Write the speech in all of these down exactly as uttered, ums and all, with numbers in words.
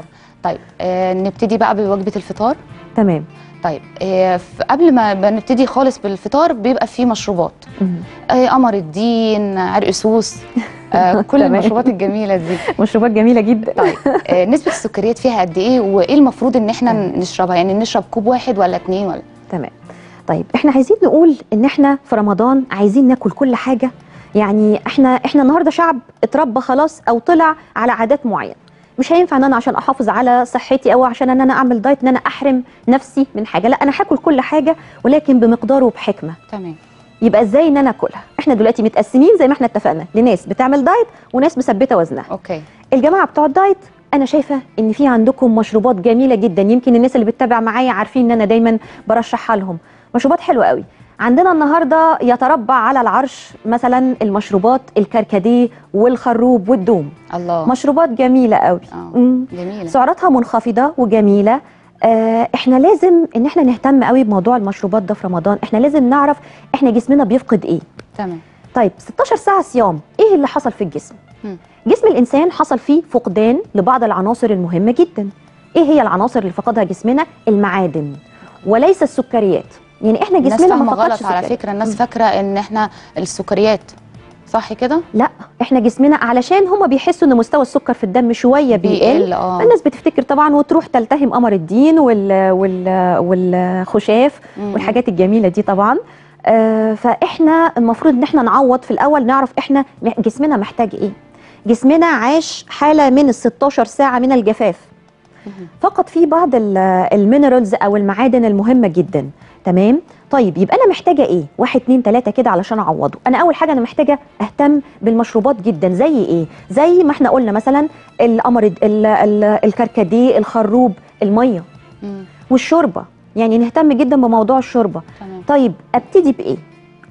طب طيب آه نبتدي بقى بوجبه الفطار. تمام. طيب آه قبل ما نبتدي خالص بالفطار بيبقى فيه مشروبات، آه قمر الدين، عرق سوس، آه كل المشروبات الجميله دي. مشروبات جميله جدا. طيب آه نسبه السكريات فيها قد ايه، وايه المفروض ان احنا نشربها؟ يعني نشرب كوب واحد ولا اتنين ولا؟ تمام. طيب احنا عايزين نقول ان احنا في رمضان عايزين ناكل كل حاجه، يعني احنا احنا النهارده شعب اتربى خلاص او طلع على عادات معينه، مش هينفع ان انا عشان احافظ على صحتي او عشان ان انا اعمل دايت ان انا احرم نفسي من حاجه، لا انا هاكل كل حاجه ولكن بمقدار وبحكمه. تمام. يبقى ازاي ان انا اكلها؟ احنا دلوقتي متقسمين زي ما احنا اتفقنا لناس بتعمل دايت وناس مثبته وزنها. اوكي. الجماعه بتوع الدايت انا شايفه ان في عندكم مشروبات جميله جدا، يمكن الناس اللي بتتابع معايا عارفين ان انا دايما برشحها لهم، مشروبات حلوه قوي. عندنا النهارده يتربع على العرش مثلا المشروبات الكركديه والخروب والدوم. الله، مشروبات جميله قوي. اه جميله، سعراتها منخفضه وجميله. آه احنا لازم ان احنا نهتم قوي بموضوع المشروبات ده في رمضان، احنا لازم نعرف احنا جسمنا بيفقد ايه. تمام. طيب ستاشر ساعه صيام ايه اللي حصل في الجسم؟ م. جسم الانسان حصل فيه فقدان لبعض العناصر المهمه جدا. ايه هي العناصر اللي فقدها جسمنا؟ المعادن وليس السكريات. يعني احنا جسمنا ما فقدش سكريات. على فكره الناس فاكره ان احنا السكريات صح كده؟ لا، احنا جسمنا علشان هما بيحسوا ان مستوى السكر في الدم شويه بيقل، اه الناس بتفتكر طبعا وتروح تلتهم قمر الدين وال وال والخشاف والحاجات الجميله دي طبعا. آه فاحنا المفروض ان احنا نعوض في الاول، نعرف احنا جسمنا محتاج ايه. جسمنا عاش حاله من ال ستاشر ساعه من الجفاف، فقط في بعض المينرالز او المعادن المهمه جدا. تمام. طيب يبقى انا محتاجه ايه؟ واحد اتنين تلاته كده علشان اعوضه. انا اول حاجه انا محتاجه اهتم بالمشروبات جدا. زي ايه؟ زي ما احنا قلنا مثلا القمر، الكركديه، الخروب، الميه مم. والشوربه، يعني نهتم جدا بموضوع الشوربه. تمام. طيب ابتدي بايه؟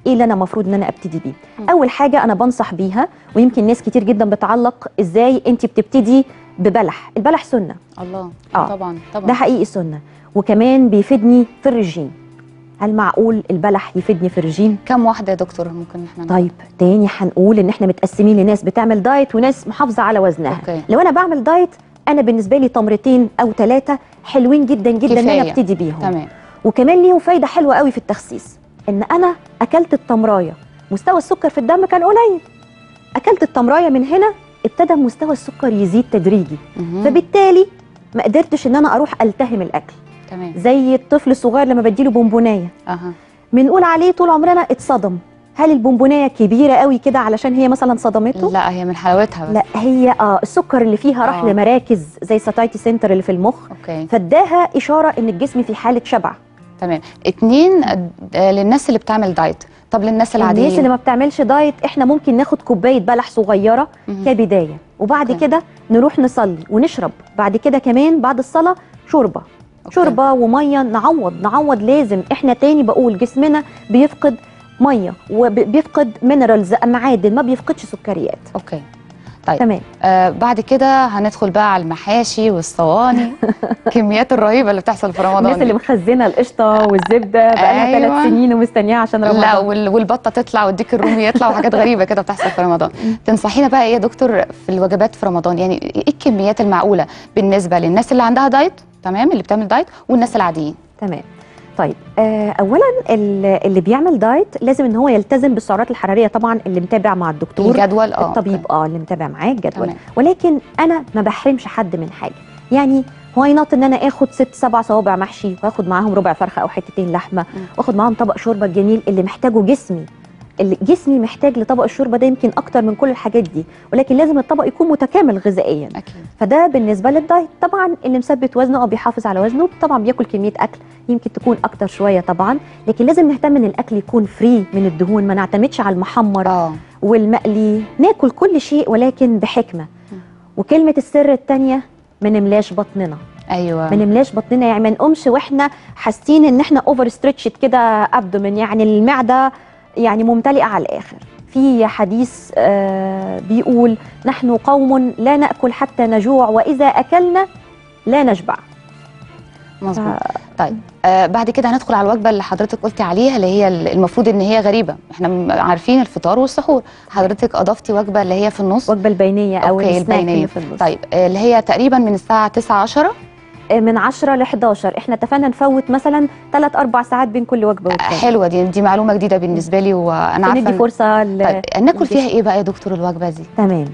ايه اللي انا المفروض ان انا ابتدي بيه؟ مم. اول حاجه انا بنصح بيها، ويمكن ناس كتير جدا بتعلق ازاي انت بتبتدي ببلح. البلح سنه. الله. آه. طبعا طبعا ده حقيقي سنه، وكمان بيفيدني في الرجيم. هل معقول البلح يفيدني في الرجيم؟ كم واحده يا دكتور ممكن احنا نعمل؟ طيب تاني هنقول ان احنا متقسمين لناس بتعمل دايت وناس محافظه على وزنها. أوكي. لو انا بعمل دايت انا بالنسبه لي تمرتين او ثلاثه حلوين جدا جدا ان انا ابتدي بيهم. تمام. وكمان ليهم فايده حلوه قوي في التخسيس. ان انا اكلت التمرايه مستوى السكر في الدم كان قليل، اكلت التمرايه من هنا ابتدى مستوى السكر يزيد تدريجي، مه. فبالتالي ما قدرتش ان انا اروح التهم الاكل. تمام. زي الطفل الصغير لما بديله بونبونايه، اها بنقول عليه طول عمرنا اتصدم. هل البونبونايه كبيره قوي كده علشان هي مثلا صدمته؟ لا، هي من حلاوتها بس. لا هي اه السكر اللي فيها راح آه. لمراكز زي ساتايتي سنتر اللي في المخ. أوكي. فاداها اشاره ان الجسم في حاله شبع. تمام. اتنين للناس اللي بتعمل دايت. طب للناس العاديه، الناس اللي ما بتعملش دايت احنا ممكن ناخد كوبايه بلح صغيره مم. كبدايه، وبعد أوكي. كده نروح نصلي ونشرب، بعد كده كمان بعد الصلاه شوربه. أوكي. شوربه وميه، نعوض نعوض لازم. احنا تاني بقول جسمنا بيفقد ميه وبيفقد مينرالز معادن، ما بيفقدش سكريات. اوكي. طيب تمام. آه بعد كده هندخل بقى على المحاشي والصواني. كميات الرهيبه اللي بتحصل في رمضان. الناس اللي مخزنه القشطه والزبده بقالها ثلاث أيوة. سنين ومستنياها عشان رمضان. لا والبطه تطلع والديك الرومي يطلع وحاجات غريبه كده بتحصل في رمضان. تنصحينا بقى ايه يا دكتور في الوجبات في رمضان؟ يعني ايه الكميات المعقوله بالنسبه للناس اللي عندها دايت، تمام، اللي بتعمل دايت، والناس العاديين؟ تمام. طيب آه اولا اللي بيعمل دايت لازم ان هو يلتزم بالسعرات الحراريه طبعا، اللي متابع مع الدكتور الجدول، اه الطبيب، اه اللي متابع معاه الجدول. تمام. ولكن انا ما بحرمش حد من حاجه، يعني واي نوت ان انا اخد ست سبع صوابع محشي واخد معاهم ربع فرخه او حتتين لحمه واخد معاهم طبق شوربه الجميل اللي محتاجه جسمي. اللي جسمي محتاج لطبق الشوربه ده يمكن اكتر من كل الحاجات دي، ولكن لازم الطبق يكون متكامل غذائيا. أكيد. فده بالنسبه للدايت. طبعا اللي مثبت وزنه او بيحافظ على وزنه طبعا بياكل كميه اكل يمكن تكون اكتر شويه طبعا، لكن لازم نهتم ان الاكل يكون فري من الدهون، ما نعتمدش على المحمر آه. والمقلي، ناكل كل شيء ولكن بحكمه. م. وكلمه السر الثانيه، ما نملاش بطننا. ايوه، ما نملاش بطننا، يعني ما نقومش واحنا حاسين ان احنا اوفر ستريتشد كده ابدومن، يعني المعده يعني ممتلئه على الاخر. في حديث آه بيقول نحن قوم لا ناكل حتى نجوع واذا اكلنا لا نشبع. مظبوط. طيب آه بعد كده هندخل على الوجبه اللي حضرتك قلتي عليها اللي هي المفروض ان هي غريبه، احنا عارفين الفطار والسحور، حضرتك اضفتي وجبه اللي هي في النص، وجبه البينيه او السناك اللي في النص. طيب آه اللي هي تقريبا من الساعه تسعة عشرة من عشرة لحداشر، احنا اتفقنا نفوت مثلا ثلاث أربع ساعات بين كل وجبه والتانية. حلوه دي، دي معلومه جديده بالنسبه لي وانا عارفه. ندي فرصه ل... طيب ناكل فيها ايه بقى يا دكتور الوجبه دي؟ تمام.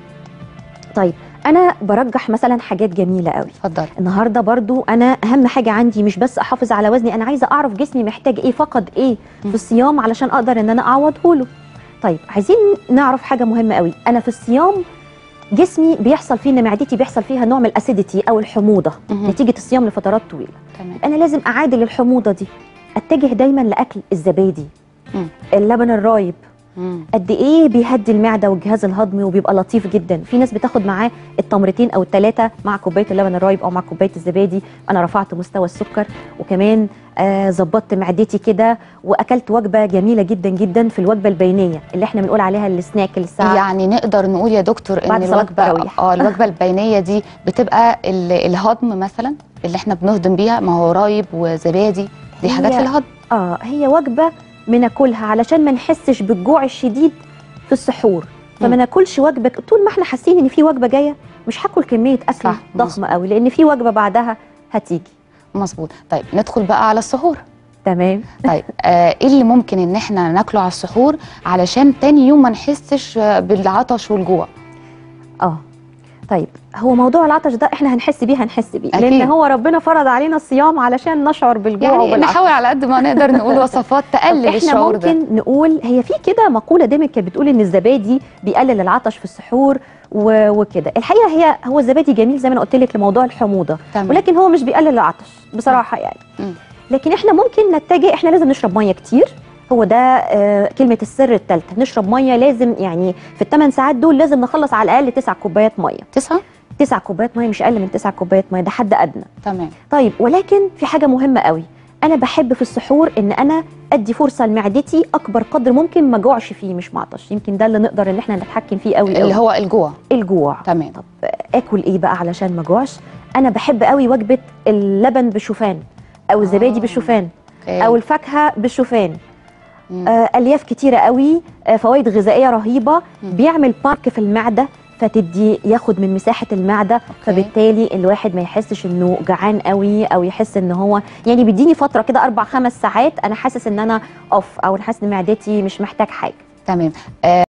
طيب انا برجح مثلا حاجات جميله قوي. اتفضلي. النهارده برضو انا اهم حاجه عندي مش بس احافظ على وزني، انا عايزه اعرف جسمي محتاج ايه، فقد ايه في الصيام علشان اقدر ان انا اعوضه له. طيب عايزين نعرف حاجه مهمه قوي، انا في الصيام جسمي بيحصل فيه ان معدتي بيحصل فيها نوع من الاسيديتي او الحموضه نتيجه الصيام لفترات طويله. تمام. انا لازم اعادل الحموضه دي، اتجه دايما لاكل الزبادي، مم. اللبن الرايب، مم. قد ايه بيهدي المعده والجهاز الهضمي وبيبقى لطيف جدا. في ناس بتاخد معاه التمرتين او الثلاثه مع كوبايه اللبن الرايب او مع كوبايه الزبادي. انا رفعت مستوى السكر وكمان ظبطت آه معدتي كده، واكلت وجبه جميله جدا جدا في الوجبه البينيه اللي احنا بنقول عليها السناك الساعه. يعني نقدر نقول يا دكتور ان الوجبه اه الوجبه البينيه دي بتبقى الهضم مثلا اللي احنا بنهضم بيها، ما هو رايب وزبادي دي حاجات في الهضم. اه هي وجبه بناكلها علشان ما نحسش بالجوع الشديد في السحور، فما ناكلش وجبه طول ما احنا حاسين ان في وجبه جايه، مش هاكل كميه اكل ضخمه قوي لان في وجبه بعدها هتيجي. مظبوط. طيب ندخل بقى على السحور. تمام. طيب آه ايه اللي ممكن ان احنا ناكله على السحور علشان تاني يوم ما نحسش بالعطش والجوع؟ اه طيب هو موضوع العطش ده احنا هنحس بيه هنحس بيه أكيد. لان هو ربنا فرض علينا الصيام علشان نشعر بالجوع يعني وبالعطش. نحاول على قد ما نقدر نقول وصفات تقلل الشعور ده. احنا ممكن نقول هي في كده مقوله دايما كانت بتقول ان الزبادي بيقلل العطش في السحور وكده. الحقيقه هي هو الزبادي جميل زي ما انا قلت لك لموضوع الحموضه، تمام. ولكن هو مش بيقلل العطش بصراحه يعني. م. لكن احنا ممكن نتجه، احنا لازم نشرب ميه كتير، هو ده آه كلمه السر الثالثه، نشرب ميه لازم يعني في الثمان ساعات دول لازم نخلص على الاقل تسع كوبايات ميه. تسعه؟ تسع كوبايات ميه، مش اقل من تسع كوبايات ميه، ده حد ادنى. تمام. طيب ولكن في حاجه مهمه قوي، انا بحب في السحور ان انا ادي فرصه لمعدتي اكبر قدر ممكن ما اجوعش فيه مش ما اعطش، يمكن ده اللي نقدر ان احنا نتحكم فيه قوي اللي هو الجوع. الجوع. تمام. طب اكل ايه بقى علشان ما اجوعش؟ انا بحب قوي وجبه اللبن بالشوفان او الزبادي آه. بالشوفان okay. او الفاكهه بالشوفان. آه، الياف كتيره قوي، آه، فوائد غذائيه رهيبه، مم. بيعمل بارك في المعده فتدي ياخد من مساحه المعده أوكي. فبالتالي الواحد ما يحسش انه جعان قوي او يحس ان هو يعني بيديني فتره كده اربع خمس ساعات انا حاسس ان انا اوف او حاسس ان معدتي مش محتاج حاجه. تمام. آه